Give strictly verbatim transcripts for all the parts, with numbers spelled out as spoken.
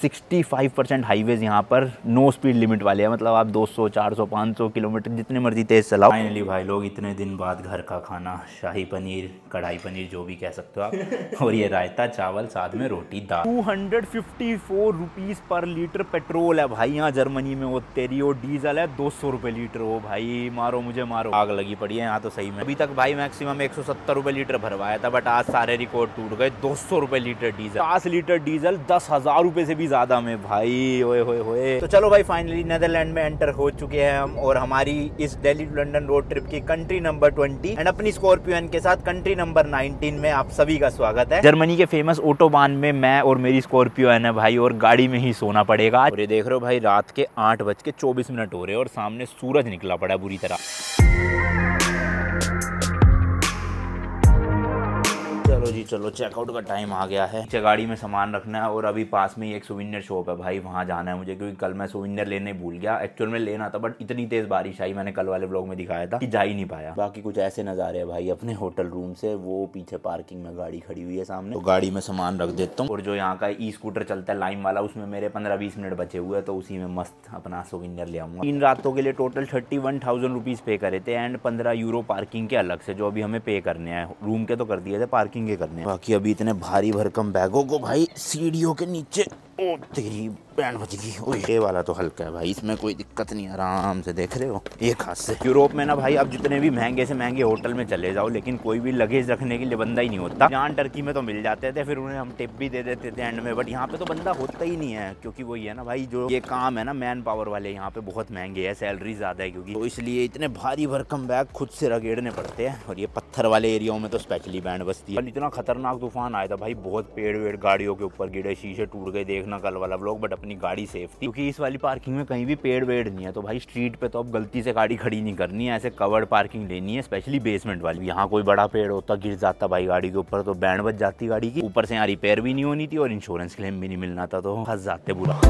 Sixty five percent highways यहाँ पर no speed limit वाले हैं, मतलब आप दो सौ, चार सौ, पाँच सौ किलोमीटर जितने मर्जी तेज चलाओ। फाइनली भाई लोग इतने दिन बाद घर का खाना, शाही पनीर, कढ़ाई पनीर जो भी कह सकते हो आप, और ये रायता चावल साथ में रोटी दाल। Two hundred fifty four rupees per litre petrol है भाई यहाँ जर्मनी में, वो तेरी वो डीजल है दो सौ रुपये लीटर। हो भाई मारो मुझे मारो, आग लगी पड़ी है यहाँ तो सही में। अभी तक भाई मैक्सिमम एक सौ सत्तर रुपये लीटर भरवाया था, बट आज सारे रिकॉर्ड टूट गए। दो सौ रुपये लीटर डीजल, पाँच लीटर डीजल दस हजार रुपये से भी ज्यादा में भाई, ओए होए होए। तो चलो भाई फाइनली नेदरलैंड में एंटर हो चुके हैं हम, और हमारी इस Delhi to London road trip की कंट्री नंबर ट्वेंटी एंड अपनी स्कॉर्पियो-N के साथ कंट्री नंबर नाइनटीन में आप सभी का स्वागत है। जर्मनी के फेमस ऑटोबान में मैं और मेरी स्कॉर्पियो-N है भाई, और गाड़ी में ही सोना पड़ेगा। और ये देख रहे हो भाई रात के आठ बज के चौबीस मिनट हो रहे और सामने सूरज निकला पड़ा है बुरी तरह। चलो जी चलो, चेकआउट का टाइम आ गया है, नीचे गाड़ी में सामान रखना है। और अभी पास में ही एक सुविनियर शॉप है भाई, वहाँ जाना है मुझे, क्योंकि कल मैं सुविनियर लेने भूल गया। एक्चुअल में लेना था, बट इतनी तेज बारिश आई, मैंने कल वाले ब्लॉग में दिखाया था, कि जा ही नहीं पाया। बाकी कुछ ऐसे नज़ारे हैं भाई अपने होटल रूम से, वो पीछे पार्किंग में गाड़ी खड़ी हुई है सामने, तो गाड़ी में सामान रख देता हूँ। और जो यहाँ का ई स्कूटर चलता है लाइन वाला, उसमें मेरे पंद्रह बीस मिनट बचे हुए, तो उसी में मस्त अपना सुविनियर ले आऊँगा। तीन रातों के लिए total thirty one thousand rupees pay करे थे, एंड पंद्रह यूरो पार्किंग के अलग से, जो अभी हमें पे करने हैं। रूम के तो कर दिए थे, पार्किंग करने। बाकी अभी इतने भारी भरकम बैगों को भाई सीढ़ियों के नीचे, ओ तेरी पैंट बच गई। ये वाला तो हल्का है भाई, इसमें कोई दिक्कत नहीं, आराम से देख रहे हो। ये खास से यूरोप में ना भाई, अब जितने भी महंगे से महंगे होटल में चले जाओ, लेकिन कोई भी लगेज रखने के लिए बंदा ही नहीं होता। यहाँ टर्की में तो मिल जाते थे, फिर उन्हें हम टिप भी दे देते थे एंड में, बट यहाँ पे तो बंदा होता ही नहीं है, क्योंकि वही है ना भाई, जो ये काम है ना मैन पावर वाले, यहाँ पे बहुत महंगे है, सैलरी ज्यादा है, क्योंकि इसलिए इतने भारी भरकम बैग खुद से रगेड़ने पड़ते हैं। और ये पत्थर वाले एरियाओं में तो स्पेशली बैंड बजती है। इतना खतरनाक तूफान आया था भाई, बहुत पेड़ वेड़ गाड़ियों के ऊपर गिरे, शीशे टूट गए, देखना कल वाला व्लॉग, बट अपनी गाड़ी सेफ थी, क्योंकि इस वाली पार्किंग में कहीं भी पेड़ वेड़ नहीं है। तो भाई स्ट्रीट पे तो अब गलती से गाड़ी खड़ी नहीं करनी है, ऐसे कवर्ड पार्किंग लेनी है, स्पेशली बेसमेंट वाली। यहाँ कोई बड़ा पेड़ होता, गिर जाता भाई गाड़ी के ऊपर, तो बैंड बज जाती गाड़ी की, ऊपर से यहाँ रिपेयर भी नहीं होनी थी और इंश्योरेंस क्लेम भी नहीं मिलना था, तो फंस जाते बुरा।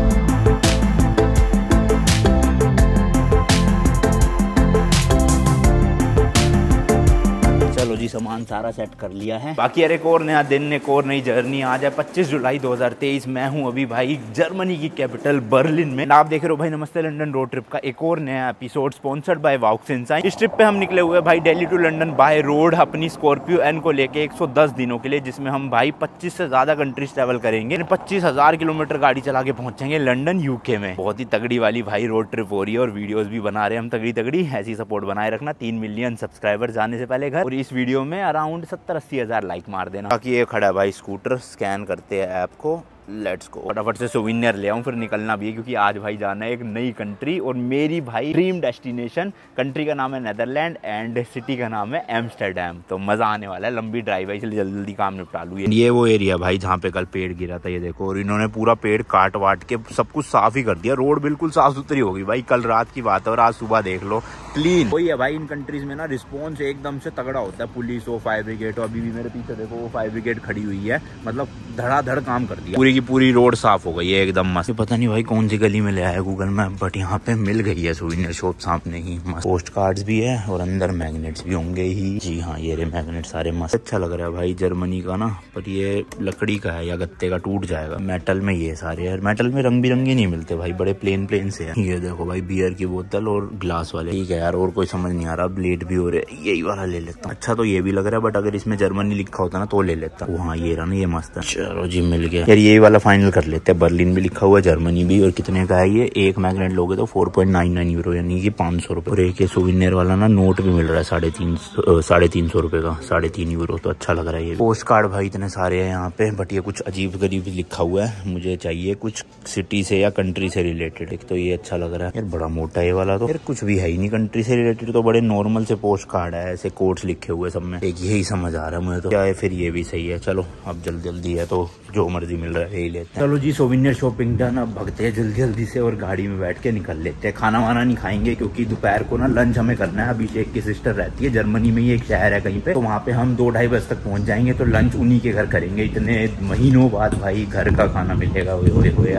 चलो जी सामान सारा सेट कर लिया है, बाकी अरे एक और नया दिन, एक और नई जर्नी। आज है पच्चीस जुलाई दो हज़ार तेईस, मैं हूं अभी भाई जर्मनी की कैपिटल बर्लिन में। आप देख रहे हो भाई नमस्ते लंदन रोड ट्रिप का एक और नया episode, sponsored by Vox Science. इस ट्रिप पे हम निकले हुए भाई Delhi to London by road अपनी स्कॉर्पियो-N को लेके एक सौ दस दिनों के लिए, जिसमें हम भाई पच्चीस से ज्यादा कंट्रीज ट्रेवल करेंगे। पच्चीस हजार किलोमीटर गाड़ी चला के पहुंचेंगे लंदन यूके में। बहुत ही तगड़ी वाली भाई रोड ट्रिप हो रही है, और वीडियोज भी बना रहे हम तगड़ी तगड़ी। ऐसी सपोर्ट बनाए रखना, तीन मिलियन सब्सक्राइबर जाने से पहले घर, और इस वीडियो में अराउंड सत्तर अस्सी हजार लाइक मार देना। बाकी ये खड़ा भाई स्कूटर, स्कैन करते हैं ऐप को, लेट्स गो। फटाफट से सुविनियर ले आऊँ, फिर निकलना भी है, क्योंकि आज भाई जाना है एक नई कंट्री, और मेरी भाई ड्रीम डेस्टिनेशन। कंट्री का नाम है नेदरलैंड एंड सिटी का नाम है एम्स्टरडैम, तो मज़ा आने वाला है। लंबी ड्राइव है, इसलिए जल्दी जल्दी काम निपटा लूँ। ये वो एरिया भाई जहाँ पे कल पेड़ गिरा था, ये देखो, और इन्होंने पूरा पेड़ काट वाट के सब कुछ साफ ही कर दिया, रोड बिल्कुल साफ सुथरी होगी भाई। कल रात की बात है और आज सुबह देख लो क्लीन। वही है भाई, इन कंट्रीज में ना रिस्पॉन्स एकदम से तगड़ा होता है, पुलिस हो, फायर ब्रिगेड हो। अभी भी मेरे पीछे देखो वो फायर ब्रिगेड खड़ी हुई है, मतलब धड़ाधड़ काम कर दिया, पूरी पूरी रोड साफ हो गई है एकदम मस्त। पता नहीं भाई कौन सी गली में ले आया गूगल मैप, बट यहाँ पे मिल गई है सुविनियर शॉप सामने ही। मस्त पोस्ट कार्ड्स भी है, और अंदर मैग्नेट्स भी होंगे ही। जी हाँ, ये रे मैग्नेट सारे मस्त। अच्छा लग रहा है भाई जर्मनी का ना, पर ये लकड़ी का है या गत्ते का, टूट जाएगा। मेटल में ये सारे है, मेटल में रंग बिरंगे नहीं मिलते भाई, बड़े प्लेन प्लेन से है। ये देखो भाई बियर की बोतल और ग्लास वाले, ठीक है यार। और कोई समझ नहीं आ रहा, अब लेट भी हो रहे, यही वाला ले लेता हूँ। अच्छा तो ये भी लग रहा है, बट अगर इसमें जर्मनी लिखा होता ना तो ले लेता। वहाँ ये रहा ना, ये मस्त है। चलो जी मिल गया यार, ये वाला फाइनल कर लेते हैं। बर्लिन भी लिखा हुआ है, जर्मनी भी। और कितने का है ये? एक मैग्नेट लोगे तो four point nine nine euro, यानी कि पाँच सौ रुपये। और एक ये सुविनियर वाला ना नोट भी मिल रहा है साढ़े तीन साढ़े तीन सौ रुपये का, साढ़े तीन यूरो, तो अच्छा लग रहा है। ये पोस्ट कार्ड भाई इतने सारे हैं यहाँ पे, बट ये कुछ अजीब गरीब लिखा हुआ है। मुझे चाहिए कुछ सिटी से या कंट्री से रिलेटेड। एक तो ये अच्छा लग रहा है यार, बड़ा मोटा ये वाला, तो यार कुछ भी है ही नहीं कंट्री से रिलेटेड, तो बड़े नॉर्मल से पोस्ट कार्ड है, ऐसे कोट्स लिखे हुए सब में। एक यही समझ आ रहा है मुझे तो, क्या है फिर ये भी सही है। चलो अब जल्दी जल्दी है तो जो मर्जी मिल रहा है यही लेते हैं। चलो जी सोविनियर शॉपिंग डन, अब भगते हैं जल्दी जल्दी से और गाड़ी में बैठ के निकल लेते हैं। खाना वाना नहीं खाएंगे, क्योंकि दोपहर को ना लंच हमें करना है। अभिषेक की सिस्टर रहती है जर्मनी में, ही एक शहर है कहीं पे, तो वहाँ पे हम दो ढाई बजे तक पहुँच जाएंगे, तो लंच उन्हीं के घर करेंगे। इतने महीनों बाद भाई घर का खाना मिलेगा,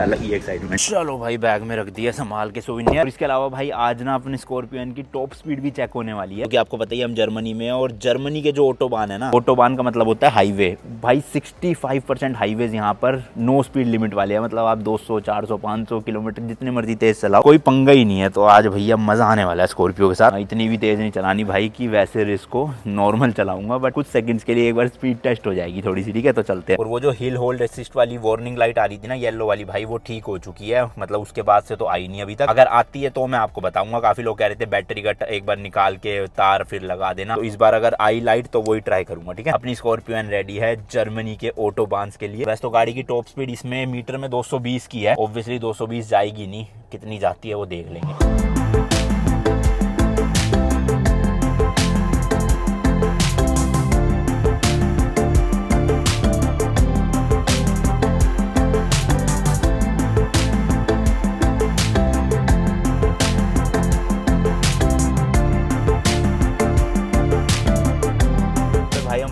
अलग ही एक्साइटमेंट। चलो भाई बैग में रख दिया संभाल के सोविनियर। इसके अलावा भाई आज ना अपने स्कॉर्पियो-N की टॉप स्पीड भी चेक होने वाली है, क्योंकि आपको पता ही हम जर्मनी में, और जर्मनी के जो ऑटोबान है ना, ऑटोबान का मतलब होता है हाईवे, भाई sixty five percent highway highways यहाँ पर नो स्पीड लिमिट वाले हैं, मतलब आप दो सौ, चार सौ, पाँच सौ किलोमीटर जितने मर्जी तेज चलाओ, कोई पंगा ही नहीं है। तो आज भैया मजा आने वाला है स्कॉर्पियो के साथ। इतनी भी तेज नहीं चलानी भाई कि वैसे रिस्क को नॉर्मल चलाऊंगा, बट कुछ सेकंड्स के लिए एक बार स्पीड टेस्ट हो जाएगी थोड़ी सी, ठीक है? तो चलते हैं। और वो जो हिल होल्ड असिस्ट वाली वार्निंग लाइट आ रही थी ना येलो वाली, भाई वो ठीक हो चुकी है, मतलब उसके बाद से तो आई नहीं अभी तक। अगर आती है तो मैं आपको बताऊंगा। काफी लोग कह रहे थे बैटरी का एक बार निकाल के तार फिर लगा देना, तो इस बार अगर आई लाइट तो वही ट्राई करूंगा, ठीक है? अपनी स्कॉर्पियो-N रेडी है जर्मनी के ऑटोबान्स के लिए। वैसे तो गाड़ी की टॉप स्पीड इसमें मीटर में दो सौ बीस की है, ऑब्वियसली दो सौ बीस जाएगी नहीं, कितनी जाती है वो देख लेंगे।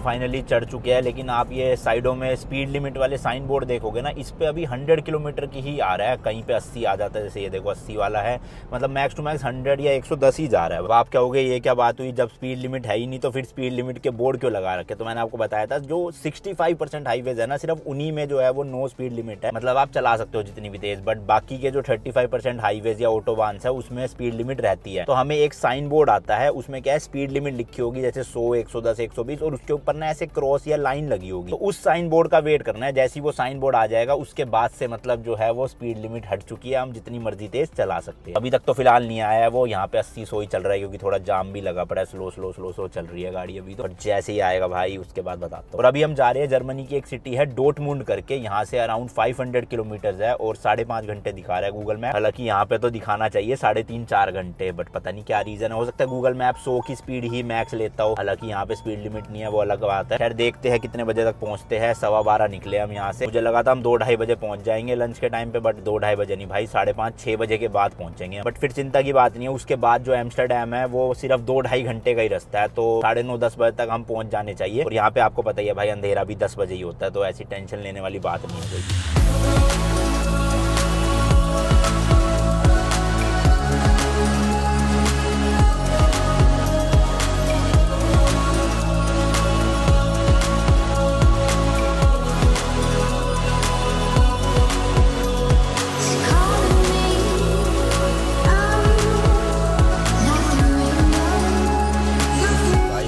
फाइनली चढ़ चुके हैं, लेकिन आप ये साइडों में स्पीड लिमिट वाले साइन बोर्ड देखोगे ना, इस पे अभी सौ किलोमीटर की ही आ रहा है, कहीं पे अस्सी आ जाता है, जैसे ये देखो अस्सी वाला है, मतलब मैक्स टू मैक्स सौ या एक सौ दस ही जा रहा है। अब आप कहोगे ये क्या बात हुई, जब स्पीड लिमिट है ही नहीं तो फिर स्पीड लिमिट के बोर्ड क्यों लगा रखे? तो मैंने आपको बताया था जो सिक्सटी फाइव परसेंट हाईवेज है ना, सिर्फ उन्हीं में जो है वो नो स्पीड लिमिट है, मतलब आप चला सकते हो जितनी भी तेज, बट बाकी के जो थर्टी फाइव परसेंट हाईवेज या ऑटोबान्स है उसमें स्पीड लिमिट रहती है। तो हमें एक साइन बोर्ड आता है, उसमें क्या है स्पीड लिमिट लिखी होगी जैसे सौ, एक सौ दस, एक सौ बीस और उसके ऊपर ना ऐसे क्रॉस या लाइन लगी होगी, तो उस साइन बोर्ड का वेट करना है। जैसे ही वो साइन बोर्ड आ जाएगा उसके बाद से मतलब जो है वो स्पीड लिमिट हट चुकी है, हम जितनी मर्जी तेज चला सकते हैं। अभी तक तो फिलहाल नहीं आया है वो, यहाँ पे अस्सी सौ ही चल रहा है क्योंकि थोड़ा जाम भी लगा पड़ा है, स्लो स्लो स्लो स्लो चल रही है गाड़ी अभी तो, और जैसे ही आएगा भाई उसके बाद बताता हूँ। और अभी हम जा रहे हैं जर्मनी की एक सिटी है डॉर्टमुंड करके, यहाँ से अराउंड फाइव हंड्रेड किलोमीटर है और साढ़े पांच घंटे दिखा रहा है गूगल मैप, हालांकि यहाँ पे तो दिखाना चाहिए साढ़े तीन चार घंटे, बट पता नहीं क्या रीजन है, हो सकता है गूगल मैप सौ की स्पीड ही मैक्स लेता हो, हालांकि यहाँ पे स्पीड लिमिट नहीं है, वो अलग बात है। खैर देखते हैं कितने बजे तक पहुंचते हैं। सवा बारह निकले हम यहाँ से, मुझे लगा था हम दो ढाई बजे पहुंच जाएंगे लंच के टाइम पे, बट दो ढाई बजे नहीं भाई, साढ़े पाँच छः बजे के बाद पहुंचेंगे। बट फिर चिंता की बात नहीं है, उसके बाद जो एम्स्टरडैम है वो सिर्फ दो ढाई घंटे का ही रास्ता है, तो साढ़े नौ दस बजे तक हम पहुंच जाने चाहिए। और यहाँ पे आपको पता ही है भाई अंधेरा भी दस बजे ही होता है, तो ऐसी टेंशन लेने वाली बात नहीं होगी।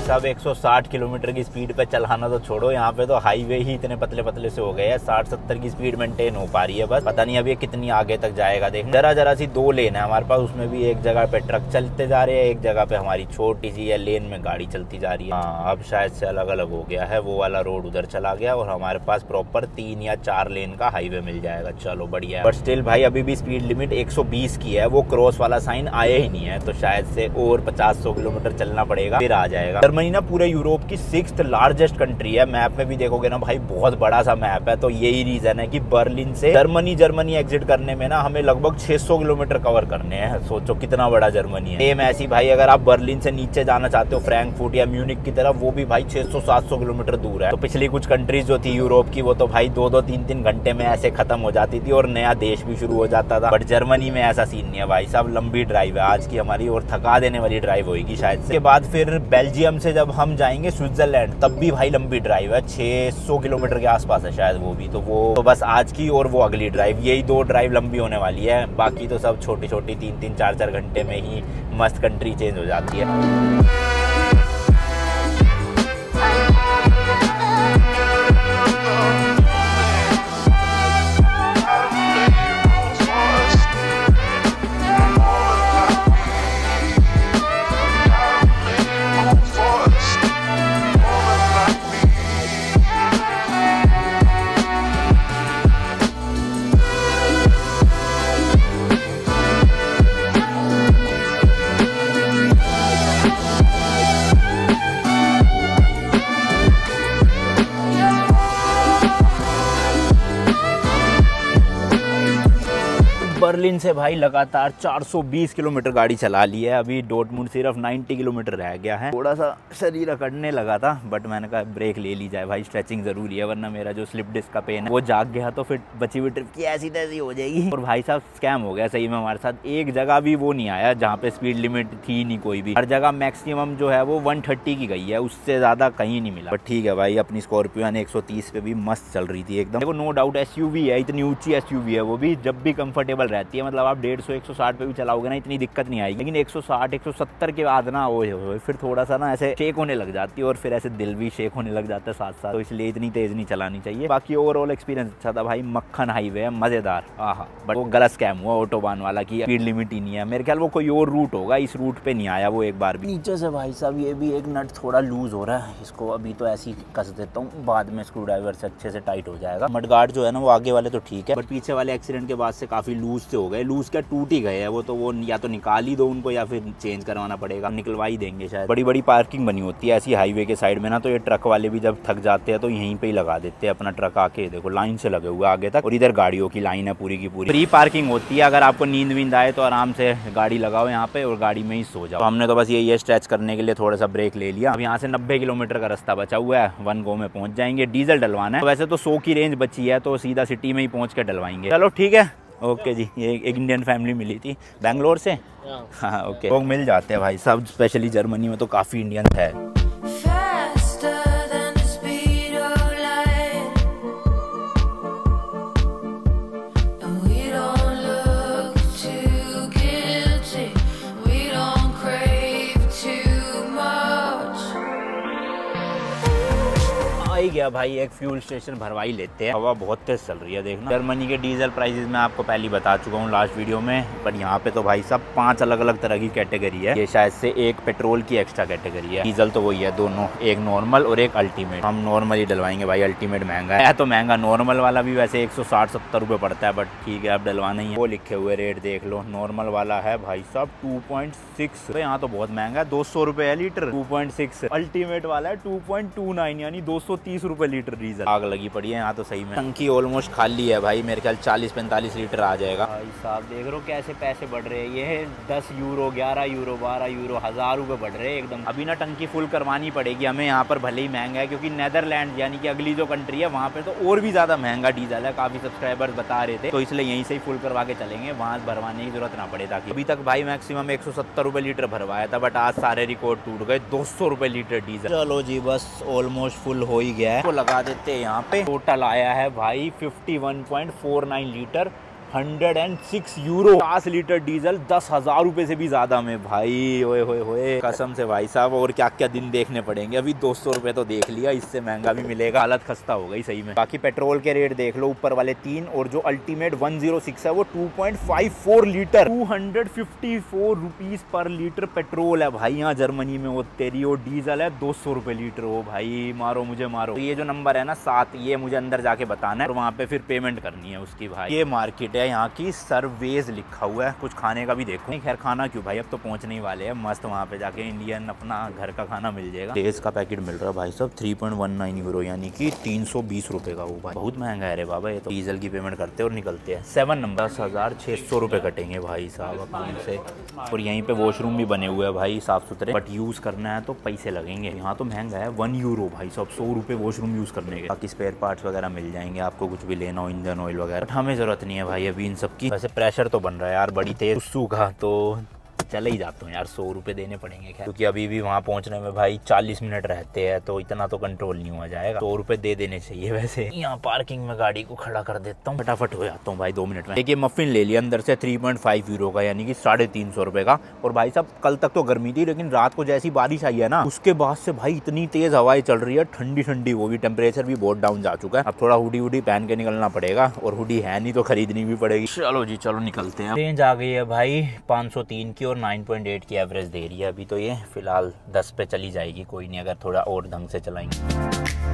अब एक सौ साठ किलोमीटर की स्पीड पे चलाना तो छोड़ो, यहाँ पे तो हाईवे ही इतने पतले पतले से हो गए हैं, साठ सत्तर की स्पीड मेंटेन हो पा रही है बस। पता नहीं अब ये कितनी आगे तक जाएगा। देख जरा जरा सी दो लेन है हमारे पास, उसमें भी एक जगह पे ट्रक चलते जा रहे हैं, एक जगह पे हमारी छोटी सी लेन में गाड़ी चलती जा रही है। हाँ अब शायद से अलग अलग हो गया है, वो वाला रोड उधर चला गया और हमारे पास प्रॉपर तीन या चार लेन का हाईवे मिल जाएगा। चलो बढ़िया है, बट स्टिल भाई अभी भी स्पीड लिमिट एक सौ बीस की है, वो क्रॉस वाला साइन आया ही नहीं है, तो शायद से और पचास सौ किलोमीटर चलना पड़ेगा फिर आ जाएगा। जर्मनी ना पूरे यूरोप की सिक्स्थ लार्जेस्ट कंट्री है, मैप में भी देखोगे ना भाई बहुत बड़ा सा मैप है, तो यही रीजन है कि बर्लिन से जर्मनी जर्मनी एग्जिट करने में ना हमें लगभग छह सौ किलोमीटर कवर करने हैं। सोचो कितना बड़ा जर्मनी है। सेम ऐसी भाई अगर आप बर्लिन से नीचे जाना चाहते हो फ्रैंकफर्ट या म्यूनिक की तरफ, वो भी भाई छह सौ सात सौ किलोमीटर दूर है। तो पिछली कुछ कंट्रीज जो थी यूरोप की वो तो भाई दो दो तीन तीन घंटे में ऐसे खत्म हो जाती थी और नया देश भी शुरू हो जाता था, बट जर्मनी में ऐसा सीन नहीं है भाई साहब। लंबी ड्राइव है आज की हमारी और थका देने वाली ड्राइव होगी शायद। उसके बाद फिर बेल्जियम से जब हम जाएंगे स्विट्जरलैंड, तब भी भाई लंबी ड्राइव है, छह सौ किलोमीटर के आसपास है शायद वो भी। तो वो तो बस आज की और वो अगली ड्राइव, यही दो ड्राइव लंबी होने वाली है, बाकी तो सब छोटी छोटी तीन तीन चार चार घंटे में ही मस्त कंट्री चेंज हो जाती है। बर्लिन से भाई लगातार चार सौ बीस किलोमीटर गाड़ी चला ली है। अभी डॉर्टमुंड सिर्फ नब्बे किलोमीटर रह गया है। थोड़ा सा शरीर अकड़ने लगा था, बट मैंने कहा ब्रेक ले ली जाए भाई, स्ट्रेचिंग जरूरी है, वरना मेरा जो स्लिप डिस्क का पेन है वो जाग गया तो फिर बची हुई ट्रिप की ऐसी तैसी हो जाएगी। और भाई साहब स्कैम हो गया सही में हमारे साथ। एक जगह भी वो नहीं आया जहाँ पे स्पीड लिमिट थी नहीं कोई भी, हर जगह मैक्सिमम जो है वो वन थर्टी की गई है, उससे ज़्यादा कहीं नहीं मिला। बट ठीक है भाई, अपनी स्कॉर्पियो एक सौ तीस पे भी मस्त चल रही थी एकदम। देखो no doubt S U V है, इतनी ऊंची एस यू वी है, वो भी जब भी कंफर्टेबल रहती है, मतलब आप डेढ़ सौ एक सौ साठ पे भी चलाओगे ना इतनी दिक्कत नहीं आएगी। लेकिन एक सौ साठ एक सौ सत्तर के बाद ना वो हो फिर थोड़ा सा ना ऐसे शेक होने लग जाती है, और फिर ऐसे दिल भी शेक होने लग जाता है साथ साथ, तो इसलिए इतनी तेज नहीं चलानी चाहिए। बाकी ओवरऑल एक्सपीरियंस अच्छा था भाई। मक्खन हाईवे है, मजेदार। हाँ, बट वो गलत स्कैम हुआ ऑटोबान वाला की स्पीड लिमिट ही नहीं है। मेरे ख्याल वो कोई और रूट होगा, इस रूट पे नहीं आया वो एक बार भी। नीचे से भाई साहब ये भी एक नट थोड़ा लूज हो रहा है, इसको अभी तो ऐसे ही कस देता हूँ, बाद में स्क्रू ड्राइवर से अच्छे से टाइट हो जाएगा। मडगार्ड जो है ना वो आगे वाले तो ठीक है, बट पीछे वाले एक्सीडेंट के बाद से काफी लूज से हो गए, लूज क्या टूट ही गए हैं वो, तो वो या तो निकाल ही दो उनको या फिर चेंज करवाना पड़ेगा, निकलवा ही देंगे शायद। बड़ी बड़ी पार्किंग बनी होती है ऐसी हाईवे के साइड में ना, तो ये ट्रक वाले भी जब थक जाते हैं तो यहीं पे ही लगा देते हैं अपना ट्रक आके। देखो लाइन से लगे हुए आगे तक, और इधर गाड़ियों की लाइन है पूरी की पूरी। फ्री पार्किंग होती है, अगर आपको नींद वींद आए तो आराम से गाड़ी लगाओ यहाँ पे और गाड़ी में ही सो जाओ। तो हमने तो बस यही है, स्ट्रेच करने के लिए थोड़ा सा ब्रेक ले लिया। अब यहाँ से नब्बे किलोमीटर का रास्ता बचा हुआ है, वन गो में पहुंच जाएंगे। डीजल डलवाना है, वैसे तो सौ की रेंज बची है तो सीधा सिटी में ही पहुंच के डलवाएंगे। चलो ठीक है, ओके जी। ये एक इंडियन फैमिली मिली थी बेंगलोर से। हाँ ओके, लोग मिल जाते हैं भाई साहब, स्पेशली जर्मनी में तो काफ़ी इंडियन है। गया भाई, एक फ्यूल स्टेशन भरवा ही लेते हैं। हवा बहुत तेज चल रही है, देखना। जर्मनी के डीजल प्राइसेस मैं आपको पहले बता चुका हूँ लास्ट वीडियो में, पर यहाँ पे तो भाई साहब पांच अलग अलग तरह की कैटेगरी है। ये शायद से एक पेट्रोल की एक्स्ट्रा कैटेगरी है, डीजल तो वही है दोनों, एक नॉर्मल और एक अल्टीमेट। हम नॉर्मल ही डलवाएंगे भाई, अल्टीमेट महंगा है तो महंगा, नॉर्मल वाला भी वैसे एक सौ साठ सत्तर रुपये पड़ता है, बट ठीक है आप डलवाना ही है। वो लिखे हुए रेट देख लो, नॉर्मल वाला है भाई साहब टू पॉइंट सिक्स, यहाँ तो बहुत महंगा है, दो सौ रुपये है litre, two point six. Ultimate वाला है टू पॉइंट टू नाइन, यानी दो सौ तीस रुपए लीटर डीजल। आग लगी पड़ी है यहाँ तो सही में, टंकी ऑलमोस्ट खाली है भाई, मेरे ख्याल चालीस पैंतालीस लीटर आ जाएगा। भाई साहब देख रहे हो कैसे पैसे बढ़ रहे हैं, ये दस यूरो, ग्यारह यूरो, बारह यूरो, हजार रुपए बढ़ रहे हैं एकदम। अभी ना टंकी फुल करवानी पड़ेगी हमें यहाँ पर, भले ही महंगा है, क्योंकि नेदरलैंड यानी कि अगली जो कंट्री है वहाँ पे तो और भी ज्यादा महंगा डीजल है, काफी सब्सक्राइबर बता रहे थे, तो इसलिए यहीं से ही फुल करवा के चलेंगे, वहाँ भरवाने की जरूरत ना पड़े। ताकि अभी तक भाई मैक्सिमम एक सौ सत्तर रुपए लीटर भरवाया था, बट आज सारे रिकॉर्ड टूट गए, दो सौ रुपए लीटर डीजल। चलो जी बस ऑलमोस्ट फुल हो ही गया है, वो लगा देते हैं यहाँ पे। टोटल आया है भाई इक्यावन पॉइंट फोर नाइन लीटर, एक सौ छह यूरो, पचास लीटर डीजल, दस हजार रुपये से भी ज़्यादा में भाई। ओए होए होए कसम से भाई साहब, और क्या क्या दिन देखने पड़ेंगे। अभी दो सौ रुपये तो देख लिया, इससे महंगा भी मिलेगा, हालत खस्ता हो गई सही में। बाकी पेट्रोल के रेट देख लो, ऊपर वाले तीन, और जो अल्टीमेट एक सौ छह है वो two point five four litre, two hundred fifty four rupees पर लीटर पेट्रोल है भाई यहाँ जर्मनी में। वो तेरी वो डीजल है दो सौ रुपये लीटर, हो भाई मारो मुझे मारो। ये जो नंबर है ना सात, ये मुझे अंदर जाके बताना है और वहाँ पे फिर पेमेंट करनी है उसकी। भाई ये मार्केट यहाँ की, सर्वेज लिखा हुआ है। कुछ खाने का भी देखो, खैर खाना क्यों भाई, अब तो पहुंचने ही वाले हैं मस्त, वहाँ पे जाके इंडियन अपना घर का खाना मिल जाएगा। तेज का पैकेट मिल रहा है भाई साहब तीन पॉइंट एक नौ यूरो, यानी कि तीन सौ बीस रुपए का। वो भाई बहुत महंगा है रे बाबा ये तो। डीजल की पेमेंट करते और निकलते हैं। सेवन नंबर दस हजार छह सौ रुपए कटेंगे भाई साहब अकाउंट से, और यहीं पे वॉशरूम भी बने हुए हैं भाई साफ सुथरे, बट यूज करना है तो पैसे लगेंगे। यहाँ तो महंगा है, वन यूरो भाई साहब, सौ रुपए वॉशरूम यूज करने के। बाकी स्पेयर पार्ट्स वगैरह मिल जाएंगे आपको, कुछ भी लेना हो, इंजन ऑयल वगैरह। हमें जरूरत नहीं है भाई अभी इन सब की। वैसे प्रेशर तो बन रहा है यार बड़ी तेज, सूखा तो चले ही जाता हूँ यार, सौ रुपये देने पड़ेंगे खैर, क्योंकि अभी भी वहाँ पहुँचने में भाई चालीस मिनट रहते हैं, तो इतना तो कंट्रोल नहीं हुआ जाएगा, सौ रुपये दे देने चाहिए। वैसे यहाँ पार्किंग में गाड़ी को खड़ा कर देता हूँ, फटाफट हो जाता हूँ भाई दो मिनट में। देखिए मफिन ले लिया अंदर से तीन पॉइंट पाँच यूरो का, यानी कि साढ़े तीन सौ रुपये का। और भाई साहब कल तक तो गर्मी थी, लेकिन रात को जैसी बारिश आई है ना, उसके बाद से भाई इतनी तेज़ हवाएं चल रही है, ठंडी ठंडी, वो भी टेम्परेचर भी बहुत डाउन जा चुका है। अब थोड़ा हुडी हुडी पहन के निकलना पड़ेगा, और हुडी है नहीं तो खरीदनी भी पड़ेगी। चलो जी चलो निकलते हैं। रेंज आ गई है भाई पाँच सौ तीन की, और नौ पॉइंट आठ की एवरेज दे रही है अभी तो। ये फिलहाल दस पे चली जाएगी, कोई नहीं, अगर थोड़ा और ढंग से चलाएंगे।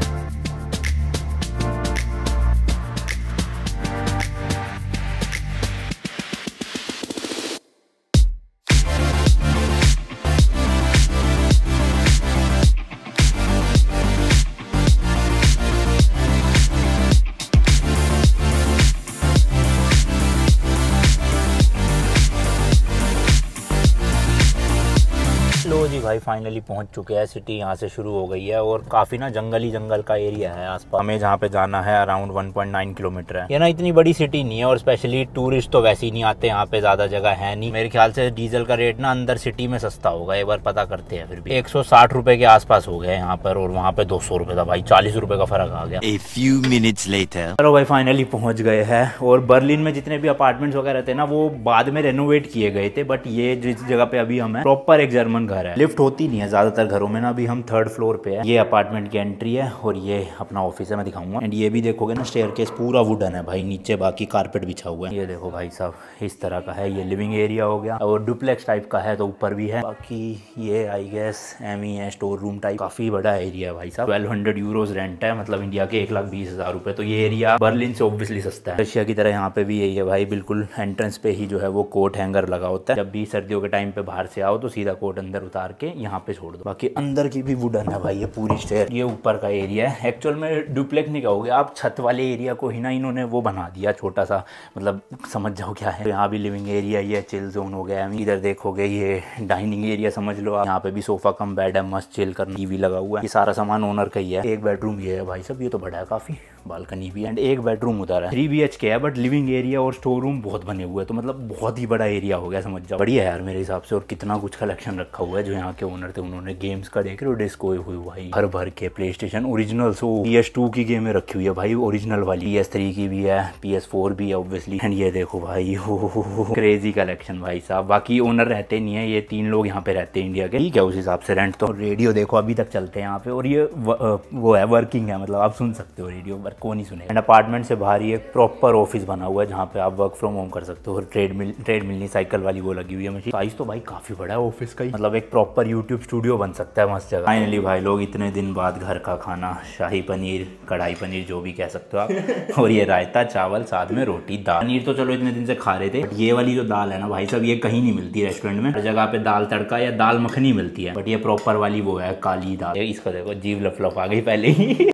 जी भाई फाइनली पहुंच चुके हैं। सिटी यहाँ से शुरू हो गई है और काफ़ी ना जंगली जंगल का एरिया है आसपास। हमें जहाँ पे जाना है around one point nine kilometre है। ये ना इतनी बड़ी सिटी नहीं है और स्पेशली टूरिस्ट तो वैसे ही नहीं आते यहाँ पे, ज़्यादा जगह है नहीं। मेरे ख्याल से डीजल का रेट ना अंदर सिटी में सस्ता होगा, एक बार पता करते हैं। फिर भी एक सौ साठ रुपये के आसपास हो गया यहाँ पर और वहाँ पे दो सौ रुपये था भाई, चालीस रुपये का फर्क आ गया। A few minutes later चलो भाई फाइनली पहुँच गए हैं। और बर्लिन में जितने भी अपार्टमेंट्स वगैरह थे ना वो बाद में रेनोवेट किए गए थे, बट ये जिस जगह पे अभी हम है प्रॉपर एक जर्मन घर है। लिफ्ट होती नहीं है ज्यादातर घरों में ना, अभी हम थर्ड फ्लोर पे है। ये अपार्टमेंट की एंट्री है और ये अपना ऑफिस है, मैं दिखाऊंगा। एंड ये भी देखोगे ना स्टेयरकेस पूरा वुडन है भाई, नीचे बाकी कारपेट बिछा हुआ है। ये देखो भाई साहब इस तरह का है, ये लिविंग एरिया हो गया और डुप्लेक्स टाइप का है तो ऊपर भी है। बाकी ये आई गेस एम ई है, स्टोर रूम टाइप, काफी बड़ा एरिया है भाई साहब। ट्वेल्व हंड्रेड यूरोज रेंट है, मतलब इंडिया के एक लाख बीस हजार रुपए। तो ये एरिया बर्लिन से ऑब्वियसली सस्ता है। रशिया की तरह यहाँ पे भी यही है भाई, बिल्कुल एंट्रेंस पे ही जो है वो कोट हैंगर लगा होता है। जब भी सर्दियों के टाइम पे बाहर से आओ तो सीधा कोट अंदर उतार के यहाँ पे छोड़ दो। बाकी अंदर की भी वुडन है भाई ये पूरी स्टेयर। ये ऊपर का एरिया है, एक्चुअल में डुप्लेक्स नहीं कहोगे आप, छत वाले एरिया को ही ना इन्होंने वो बना दिया छोटा सा, मतलब समझ जाओ क्या है। तो यहाँ भी लिविंग एरिया, ये चिल जोन हो गया। इधर देखोगे ये डाइनिंग एरिया समझ लो आप, यहाँ पे भी सोफा कम बेड है, मस्त चिल करना। टीवी लगा हुआ है, ये सारा सामान ओनर का ही है। एक बेडरूम ये है भाई साहब, ये तो बड़ा है काफी, बालकनी भी एंड एक बेडरूम उधर है। थ्री बी एच के है बट लिविंग एरिया और स्टोर रूम बहुत बने हुए हैं, तो मतलब बहुत ही बड़ा एरिया हो गया समझ जाओ। बढ़िया यार मेरे हिसाब से। और कितना कुछ कलेक्शन रखा हुआ है जो यहाँ के ओनर थे उन्होंने, गेम्स का देख रहे हो डिस्को हुई भाई भर भर के, play station original so P S two की गेमें रखी हुई है भाई ओरिजिनल वाली, पी एस थ्री की भी है, पी एस फोर भी है ऑब्वियसली। एंड ये देखो भाई हो क्रेजी कलेक्शन भाई साहब। बाकी ओनर रहते नहीं है, ये तीन लोग यहाँ पे रहते हैं इंडिया के, ठीक है उस हिसाब से रेंट। तो रेडियो देखो अभी तक चलते हैं यहाँ पे और ये वो है वर्किंग है, मतलब आप सुन सकते हो रेडियो, को नहीं सुने। एंड अपार्टमेंट से बाहर ही एक प्रॉपर ऑफिस बना हुआ है जहाँ पे आप वर्क फ्रॉम होम कर सकते हो। ट्रेडमिल ट्रेडमिल नहीं साइकिल वाली वो लगी हुई है मशीन। साइज तो भाई काफी बड़ा है ऑफिस का ही, मतलब एक प्रॉपर यूट्यूब स्टूडियो बन सकता है मस्त जगह। फाइनली भाई लोग इतने दिन बाद घर का खाना, शाही पनीर, कढ़ाई पनीर जो भी कह सकते हो आप, और ये रायता चावल साथ में रोटी दाल। पनीर तो चलो इतने दिन से खा रहे थे, बट ये वाली जो दाल है ना भाई साहब ये कहीं नहीं मिलती रेस्टोरेंट में, हर जगह पे दाल तड़का या दाल मखनी मिलती है, बट ये प्रॉपर वाली वो है काली दाल। इसका देखो जीव लफलफ आ गई पहले ही।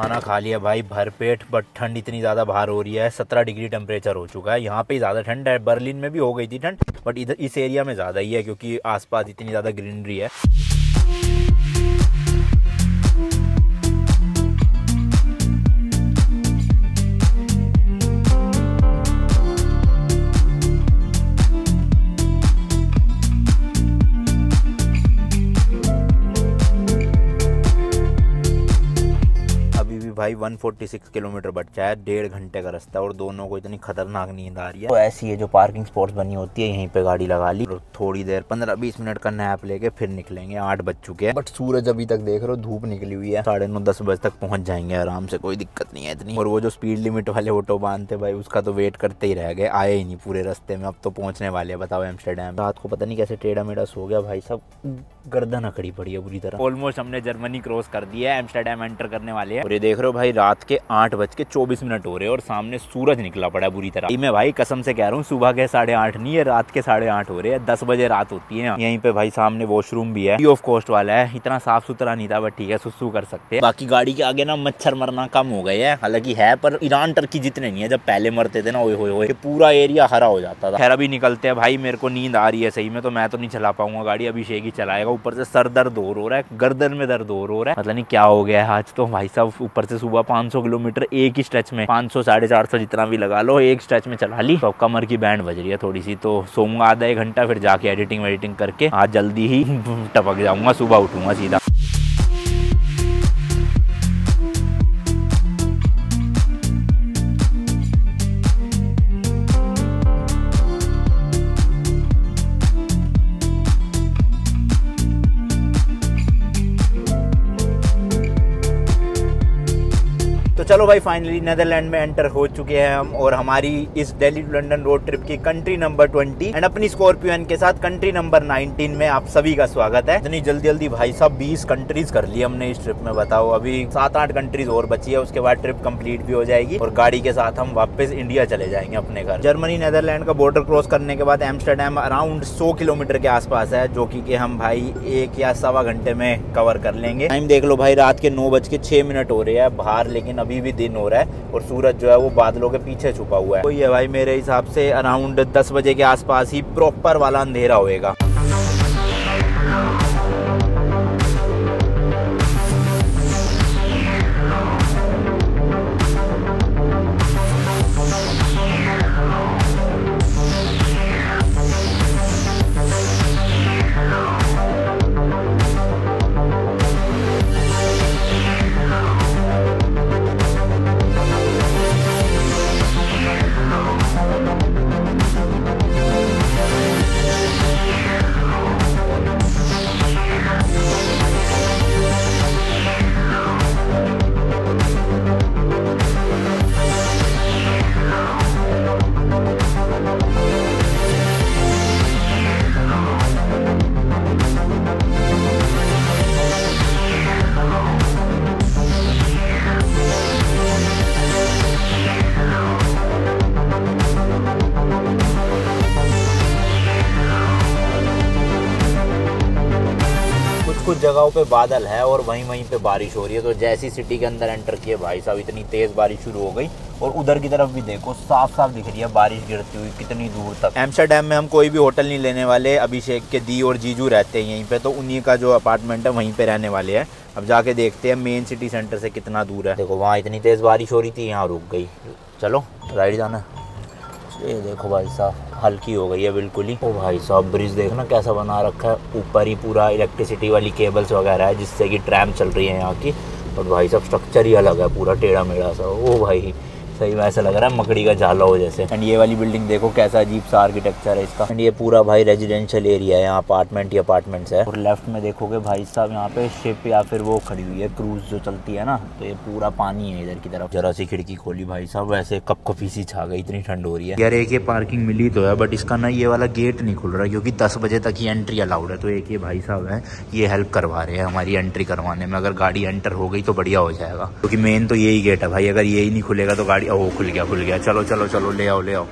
खाना खा लिया भाई भर पेट, बट ठंड इतनी ज़्यादा बाहर हो रही है, सत्रह डिग्री टेम्परेचर हो चुका है। यहाँ पे ज़्यादा ठंड है, बर्लिन में भी हो गई थी ठंड, बट इधर इस एरिया में ज़्यादा ही है क्योंकि आसपास इतनी ज़्यादा ग्रीनरी है। भाई एक सौ छियालीस किलोमीटर बचा है, डेढ़ घंटे का रास्ता और दोनों को इतनी खतरनाक नींद आ रही है। तो ऐसी है जो पार्किंग स्पॉट्स बनी होती है यहीं पे गाड़ी लगा ली और थोड़ी देर पंद्रह बीस मिनट का नैप लेके फिर निकलेंगे। आठ बज चुके हैं बट सूरज अभी तक देख रहे हो धूप निकली हुई है, साढ़े नौ दस बजे तक पहुंच जाएंगे आराम से, कोई दिक्कत नहीं है इतनी। और वो जो स्पीड लिमिट वाले ऑटोबान थे भाई उसका तो वेट करते ही रह गए, आए ही नहीं पूरे रास्ते में। अब तो पहुंचने वाले हैं, बताओ एम्स्टर्डम। रात को पता नहीं कैसे टेढ़ा मेढ़ा सो गया भाई साहब, गर्दन अकड़ी पड़ी है बुरी तरह। ऑलमोस्ट हमने जर्मनी क्रॉस कर दिया है, एम्स्टर्डम एंटर करने वाले हैं। और ये देख रहे हो भाई रात के आठ बज के चौबीस मिनट हो रहे हैं और सामने सूरज निकला पड़ा है बुरी तरह। मैं भाई कसम से कह रहा हूँ सुबह के साढ़े आठ नहीं है, रात के साढ़े आठ हो रहे हैं, दस बजे रात होती है। यहीं पे भाई सामने वॉशरूम भी है, फ्री ऑफ कॉस्ट वाला है, इतना साफ सुथरा नहीं था बट ठीक है सुसु कर सकते हैं। बाकी गाड़ी के आगे ना मच्छर मरना कम हो गए है, हालांकि है पर ईरान टर्की जितने नहीं है, जब पहले मरते थे ना ओए होए होए पूरा एरिया हरा हो जाता था। खैर अभी निकलते हैं भाई, मेरे को नींद आ रही है सही में, तो मैं तो नहीं चला पाऊंगा गाड़ी, अभिषेक ही चलाएगा। ऊपर से सर दर्द हो रहा है, गर्दन में दर्द हो रहा है, पता नहीं क्या हो गया है आज तो भाई साहब। ऊपर से सुबह पाँच सौ किलोमीटर एक ही स्ट्रेच में, पाँच सौ साढ़े चार सौ जितना भी लगा लो एक स्ट्रेच में चला ली, तो कमर की बैंड बज रही है थोड़ी सी। तो सोऊंगा आधा एक घंटा, फिर जाके एडिटिंग वेडिटिंग करके आज जल्दी ही टपक जाऊंगा, सुबह उठूंगा सीधा। चलो भाई फाइनली नेदरलैंड में एंटर हो चुके हैं हम, और हमारी इस Delhi to London road trip की कंट्री नंबर ट्वेंटी एंड अपनी स्कॉर्पियो-N के साथ कंट्री नंबर नाइनटीन में आप सभी का स्वागत है। इतनी जल्दी जल्दी भाई साहब बीस कंट्रीज कर ली हमने इस ट्रिप में, बताओ अभी सात आठ कंट्रीज और बची है, उसके बाद ट्रिप कंप्लीट भी हो जाएगी और गाड़ी के साथ हम वापस इंडिया चले जाएंगे अपने घर। जर्मनी नेदरलैंड का बॉर्डर क्रॉस करने के बाद एम्स्टर्डम अराउंड सौ किलोमीटर के आसपास है, जो की हम भाई एक या सवा घंटे में कवर कर लेंगे। टाइम देख लो भाई रात के नौ बज के छह मिनट हो रहे हैं बाहर, लेकिन अभी भी दिन हो रहा है और सूरज जो है वो बादलों के पीछे छुपा हुआ है। तो ये भाई मेरे हिसाब से अराउंड दस बजे के आसपास ही प्रॉपर वाला अंधेरा होएगा। कुछ जगहों पे बादल है और वहीं वहीं पे बारिश हो रही है। तो जैसी सिटी के अंदर एंटर किए भाई साहब इतनी तेज़ बारिश शुरू हो गई और उधर की तरफ भी देखो साफ साफ दिख रही है बारिश गिरती हुई कितनी दूर तक। एम्स्टरडैम में हम कोई भी होटल नहीं लेने वाले, अभिषेक के दी और जीजू रहते हैं यहीं पे, तो उन्हीं का जो अपार्टमेंट है वहीं पर रहने वाले हैं। अब जाके देखते हैं मेन सिटी सेंटर से कितना दूर है। देखो वहाँ इतनी तेज़ बारिश हो रही थी, यहाँ रुक गई। चलो राइट जाना। ये देखो भाई साहब हल्की हो गई है बिल्कुल ही। ओ भाई साहब ब्रिज देखना कैसा बना रखा है, ऊपर ही पूरा इलेक्ट्रिसिटी वाली केबल्स वगैरह है जिससे कि ट्रैम चल रही है यहाँ की। और भाई साहब स्ट्रक्चर ही अलग है पूरा टेढ़ा मेढ़ा सा। ओ भाई सही में ऐसा लग रहा है मकड़ी का जाला हो जैसे। एंड ये वाली बिल्डिंग देखो कैसा अजीब सा आर्किटेक्चर है इसका। एंड ये पूरा भाई रेजिडेंशियल एरिया है, यहाँ अपार्टमेंट ही अपार्टमेंट्स है। और लेफ्ट में देखोगे भाई साहब यहाँ पे शिप या फिर वो खड़ी हुई है क्रूज जो चलती है ना, तो ये पूरा पानी है इधर की तरफ। जरा सी खिड़की खोली भाई साहब वैसे कपकपी सी छा गई, इतनी ठंड हो रही है यार। एक ये पार्किंग मिली तो है बट इसका ना ये वाला गेट नहीं खुल रहा क्योंकि दस बजे तक ही एंट्री अलाउड है। तो एक ये भाई साहब है ये हेल्प करवा रहे हैं हमारी एंट्री करवाने में। अगर गाड़ी एंटर हो गई तो बढ़िया हो जाएगा क्योंकि मेन तो यही गेट है भाई, अगर यही नहीं खुलेगा तो गाड़ी। ओ खुल गया खुल गया, चलो चलो चलो ले आओ ले आओ,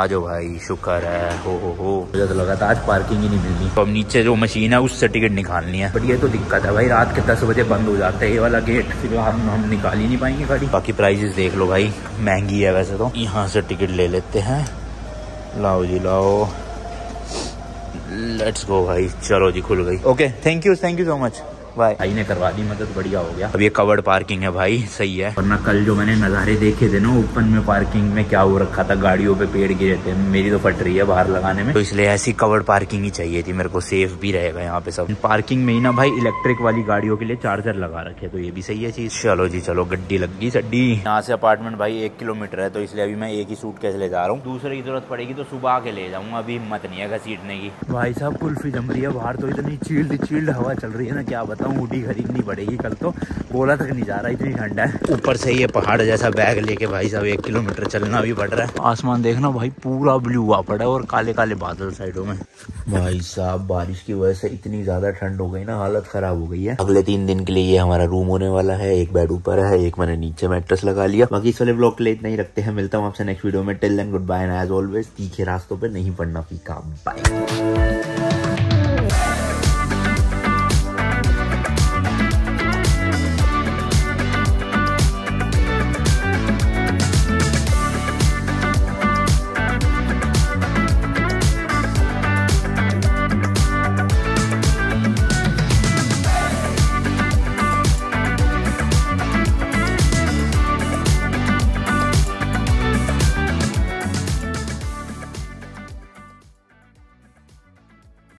आ जाओ भाई शुक्र है। हो हो हो मुझे तो लगा था आज पार्किंग ही नहीं मिलनी। तो अब नीचे जो मशीन है उससे टिकट निकालनी है। बट ये तो दिक्कत है भाई, रात के दस बजे बंद हो जाता है ये वाला गेट, फिर हम हम निकाल ही नहीं पाएंगे गाड़ी। बाकी प्राइजेस देख लो भाई, महंगी है वैसे तो। यहाँ से टिकट ले लेते हैं, लाओ जी लाओ, लेट्स गो भाई। चलो जी खुल गई, okay thank you thank you so much भाई, भाई ने करवा दी मदद, बढ़िया हो गया। अब ये कवर्ड पार्किंग है भाई, सही है। वरना कल जो मैंने नज़ारे देखे थे ना ओपन में पार्किंग में क्या हो रखा था, गाड़ियों पे पेड़ गिरे थे, मेरी तो फट रही है बाहर लगाने में। तो इसलिए ऐसी कवर्ड पार्किंग ही चाहिए थी मेरे को, सेफ भी रहेगा यहाँ पे सब। पार्किंग में ही ना भाई इलेक्ट्रिक वाली गाड़ियों के लिए चार्जर लगा रखे, तो ये भी सही है चीज। चलो जी चलो गड्डी लग गई सड्डी। यहाँ से अपार्टमेंट भाई एक किलोमीटर है, तो इसलिए अभी मैं एक ही सूटकेस ले जा रहा हूँ, दूसरे की जरूरत पड़ेगी तो सुबह के ले जाऊंगा, अभी हिम्मत नहीं है घसीटने की। भाई साहब कुल्फी जम रही है बाहर, तो इतनी चिल्ड चिल्ड हवा चल रही है ना क्या बताऊँ, हुडी खरीदनी पड़ेगी कल, तो बोला तक नहीं जा रहा इतनी ठंड है। ऊपर से ये पहाड़ जैसा बैग लेके भाई साहब एक किलोमीटर चलना भी पड़ रहा है। आसमान देखना भाई पूरा ब्लू हुआ पड़ा है और काले काले बादल साइडों में। भाई साहब बारिश की वजह से इतनी ज्यादा ठंड हो गई ना, हालत खराब हो गई है। अगले तीन दिन के लिए ये हमारा रूम होने वाला है, एक बेड ऊपर है, एक मैंने नीचे मैट्रेस लगा लिया। बाकी इस वाले ब्लॉग के लिए इतना ही रखते हैं, मिलता हूँ आपसे नेक्स्ट वीडियो में। Till then good bye and as always तीखे रास्तों पर नहीं पड़ना फीका। बाय।